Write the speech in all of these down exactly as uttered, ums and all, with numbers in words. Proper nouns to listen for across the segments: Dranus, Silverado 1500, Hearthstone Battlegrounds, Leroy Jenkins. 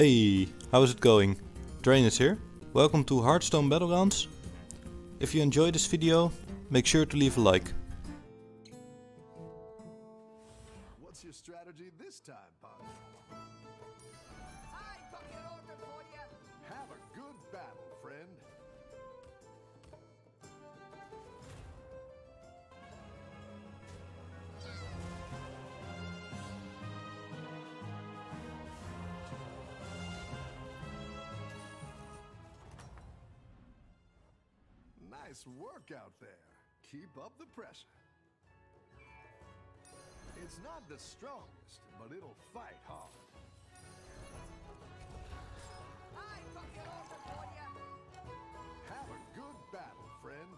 Hey, how's it going? Dranus here. Welcome to Hearthstone Battlegrounds. If you enjoyed this video, make sure to leave a like. What's your strategy this time, Bob? I took it over for you. Have a good battle, friend. Nice work out there. Keep up the pressure. It's not the strongest, but it'll fight hard. I took it over for you. Have a good battle, friend.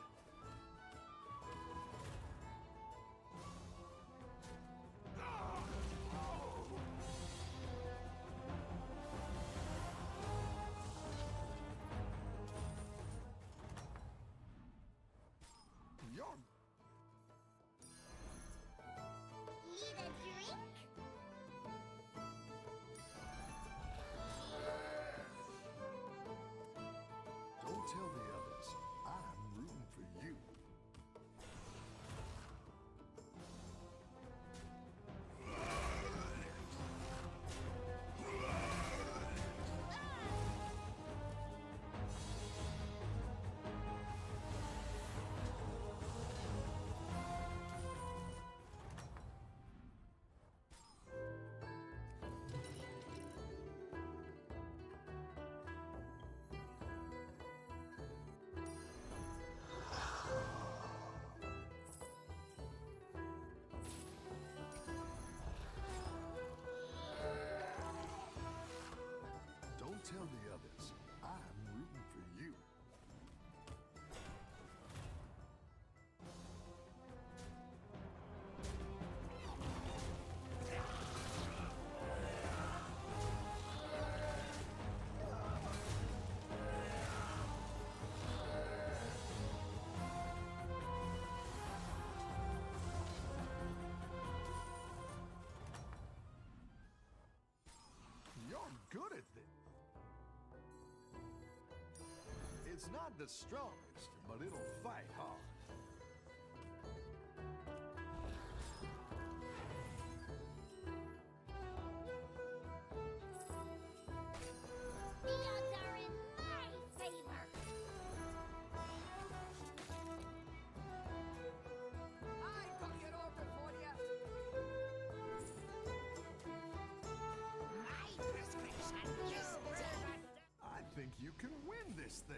Tell the others, I'm rooting for you. Tell the others, I'm rooting for you. You're good at this. It's not the strongest, but it'll fight hard. The odds are in my favor. I took it over for you. My prescription is done. I think you can win this thing.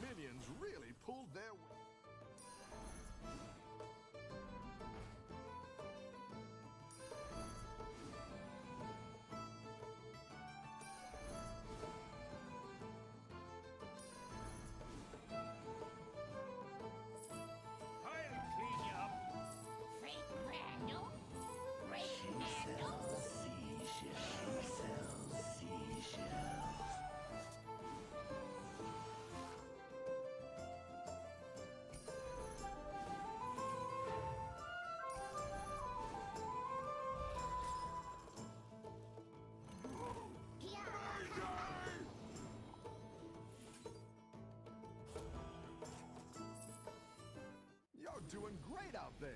Minions really pulled their weight. Doing great out there.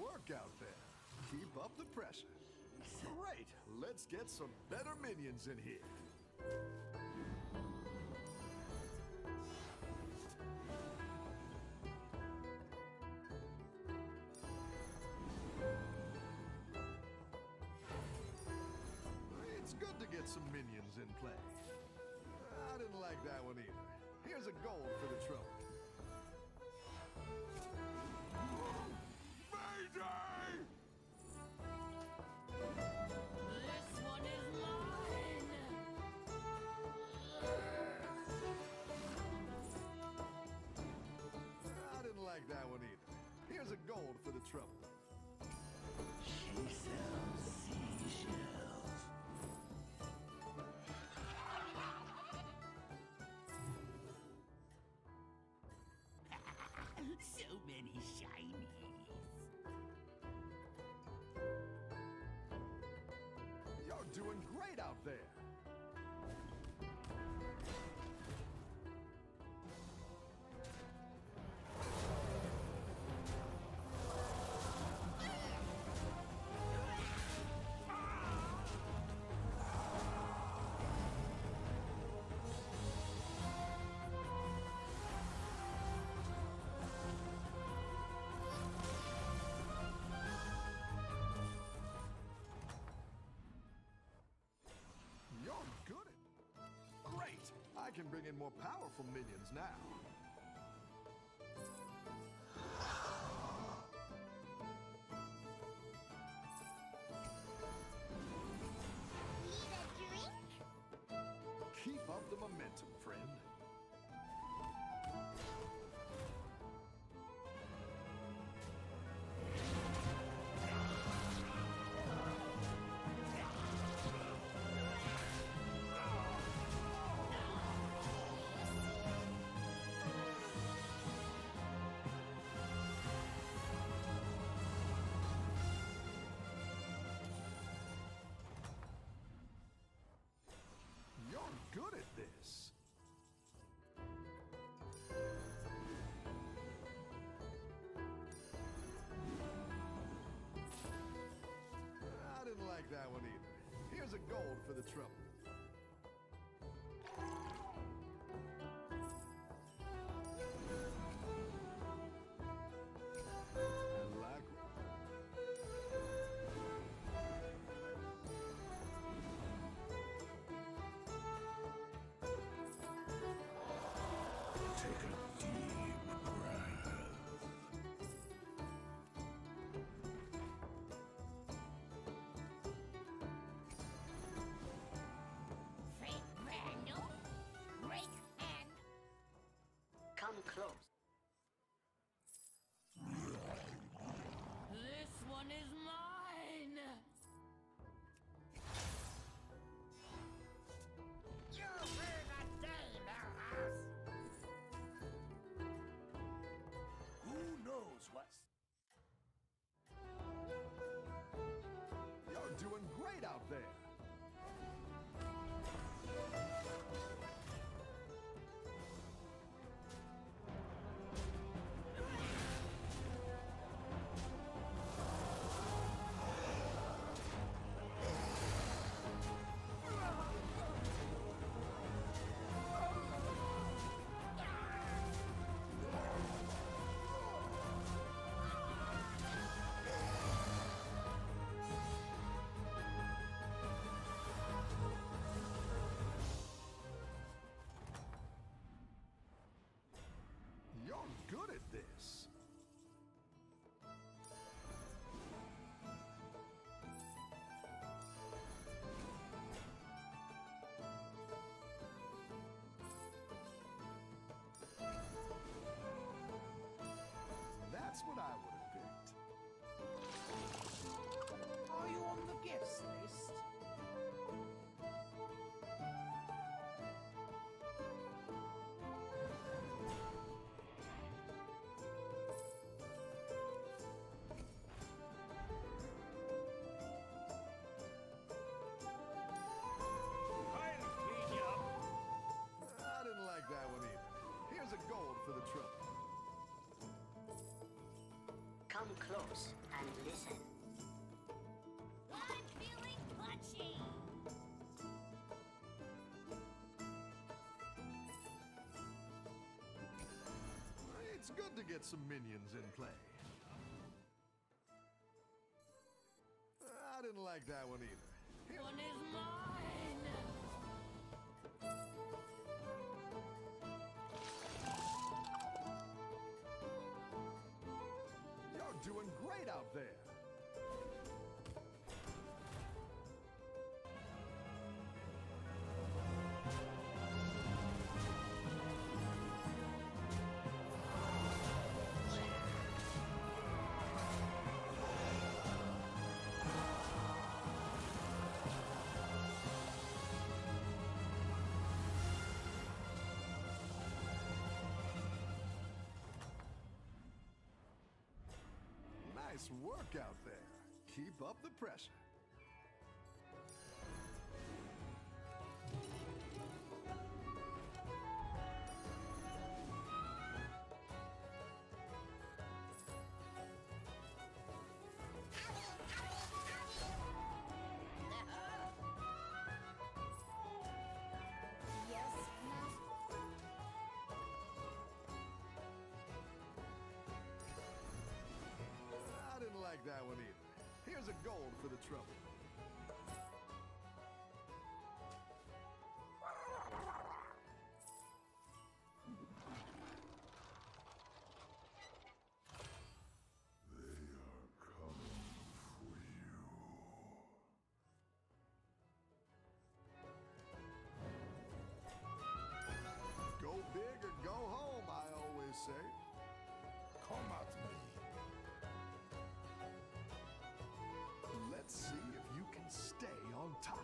Work out there. Keep up the pressure. Great, let's get some better minions in here. It's good to get some minions in play. I didn't like that one either. Here's a gold for the trouble. Mayday! This one is mine! I didn't like that one either. Here's a gold for the trouble. She sells seashells. So many shinies. You're doing great out there. Can bring in more powerful minions now. Need a drink? Keep up the momentum, friend. Good at this. I didn't like that one either. Here's a gold for the trouble. Good to get some minions in play. I didn't like that one either. Here. One is mine! You're doing great out there. Nice work out there. Keep up the pressure. That one either. Here's a gold for the trouble. They are coming for you. Go big or go home, I always say. Come at me. Let's see if you can stay on top.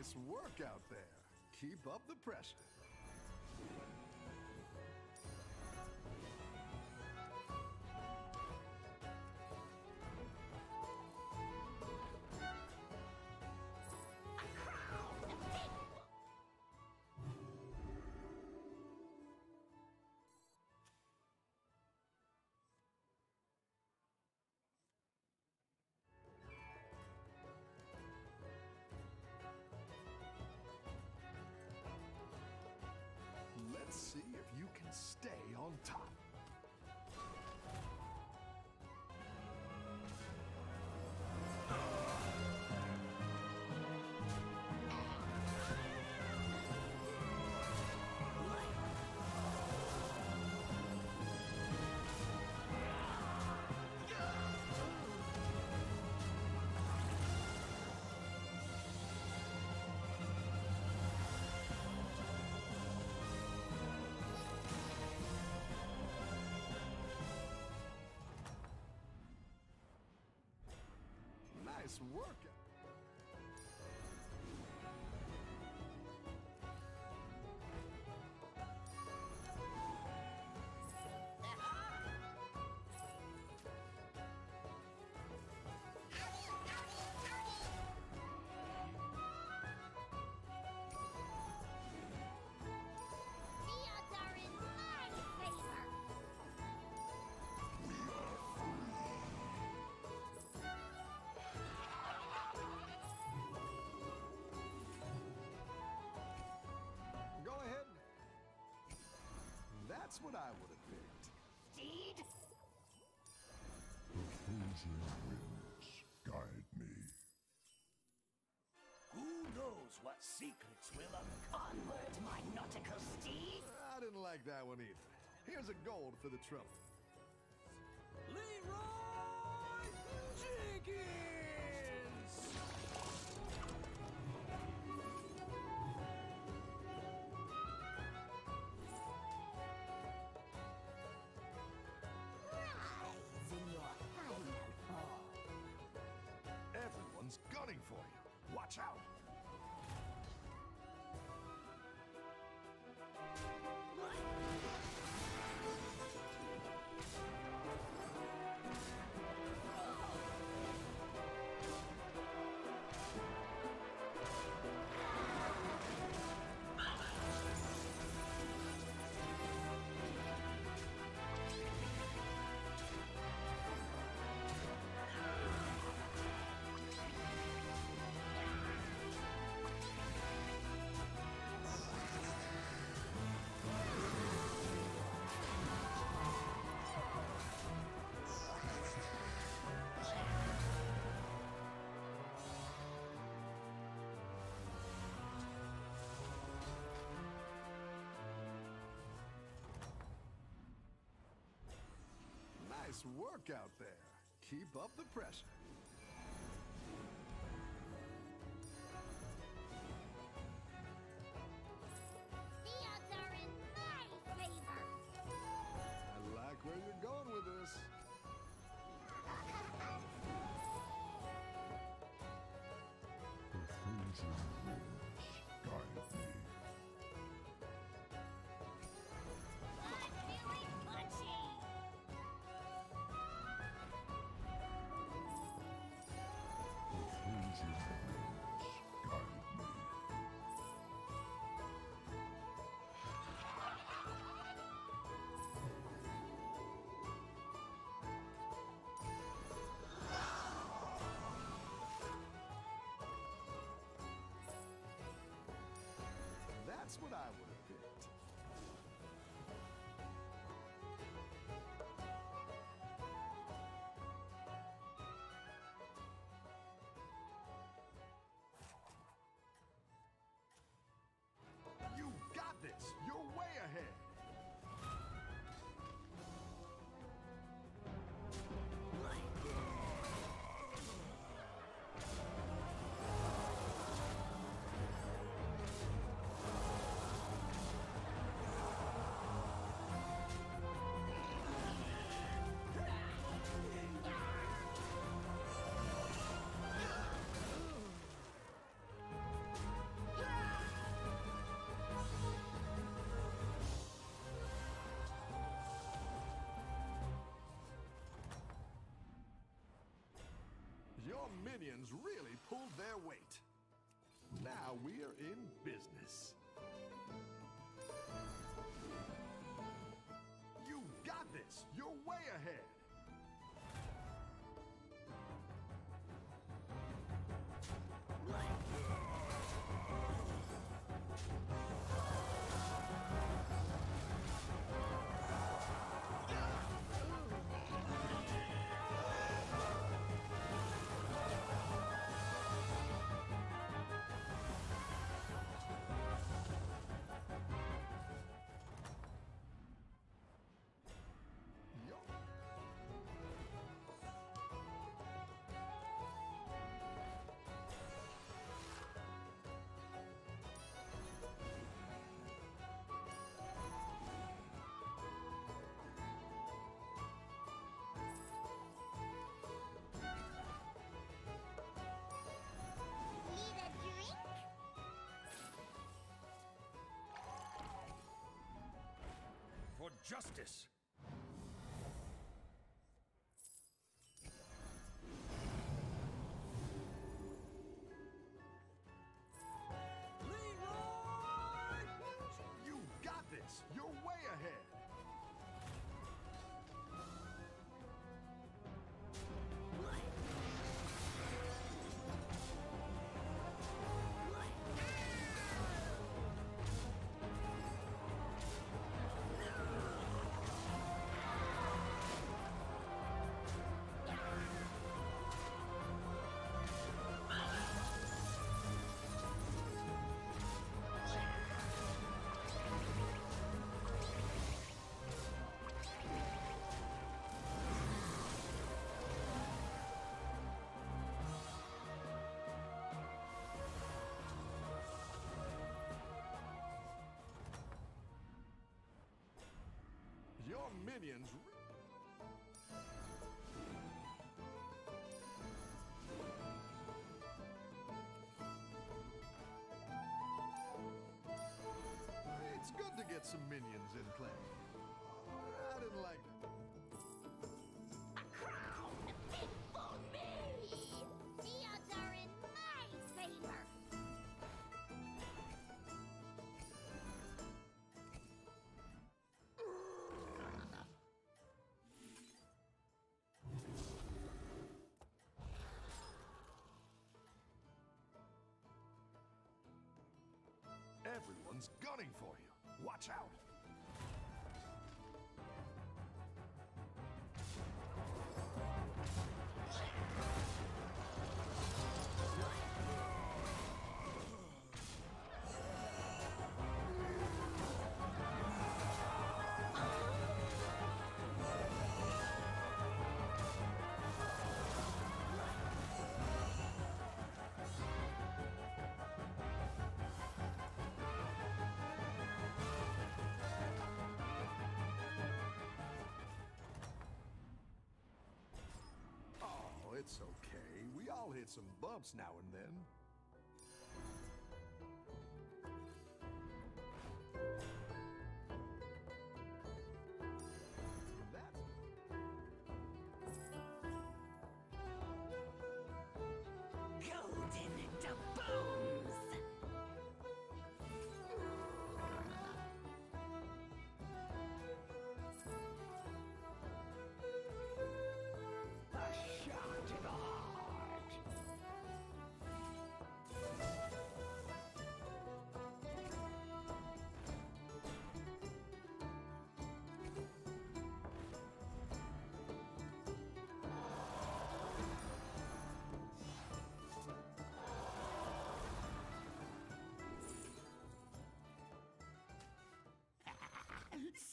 Nice work out there. Keep up the pressure. Let's see if you can stay on top. Nice work. That's what I would have picked. Steed? The frozen winds guide me. Who knows what secrets will uncover, my nautical steed? I didn't like that one either. Here's a gold for the trouble. Leroy Jenkins! Everyone's gunning for you. Watch Nice work out there. Keep up the pressure. The odds are in my favor. I like where you're going with this. That's what I would have picked. You got this! You're way ahead! Your minions really pulled their weight. Now we are in business. You got this! You're way ahead! For justice! Leroy! You got this! You're way ahead! Your minions... It's good to get some minions in play. I didn't like that. A crowd of people, me! The odds are in my favor. Everyone's gunning for you. Watch out! It's okay. We all hit some bumps now and then.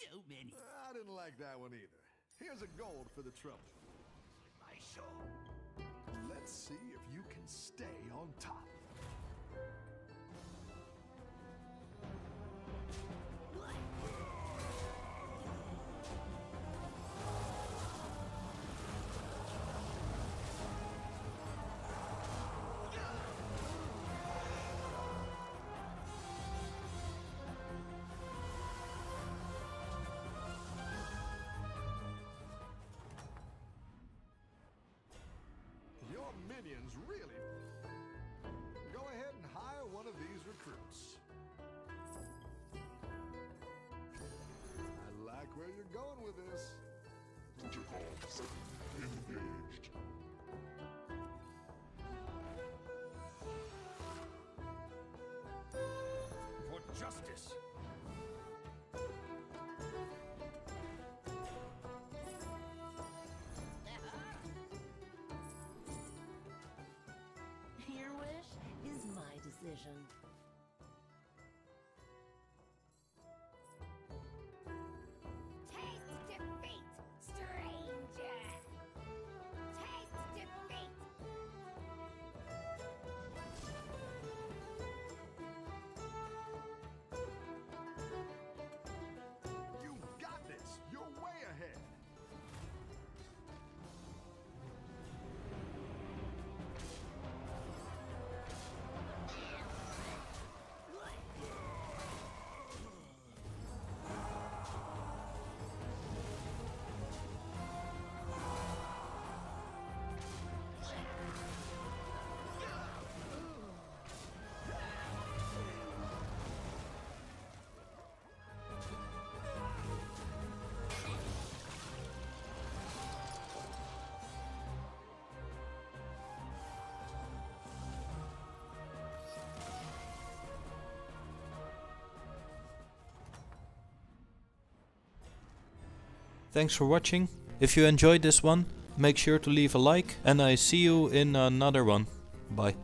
So many. I didn't like that one either. Here's a gold for the trouble. My show. Let's see if you can stay on top. Your minions really... Go ahead and hire one of these recruits. I like where you're going with this. Engaged. For justice! Decision. Taste defeat, stranger! Taste defeat! You got this! You're way ahead! Thanks for watching. If you enjoyed this one, make sure to leave a like, and I see you in another one. Bye.